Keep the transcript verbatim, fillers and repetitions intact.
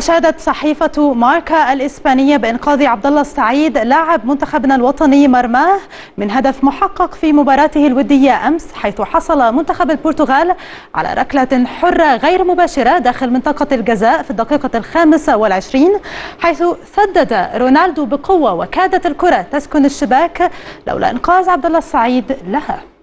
أشادت صحيفة ماركا الإسبانية بإنقاذ عبد الله السعيد لاعب منتخبنا الوطني مرماه من هدف محقق في مباراته الودية أمس، حيث حصل منتخب البرتغال على ركلة حرة غير مباشرة داخل منطقة الجزاء في الدقيقة الخامسة والعشرين، حيث سدد رونالدو بقوة وكادت الكرة تسكن الشباك لولا إنقاذ عبد الله السعيد لها.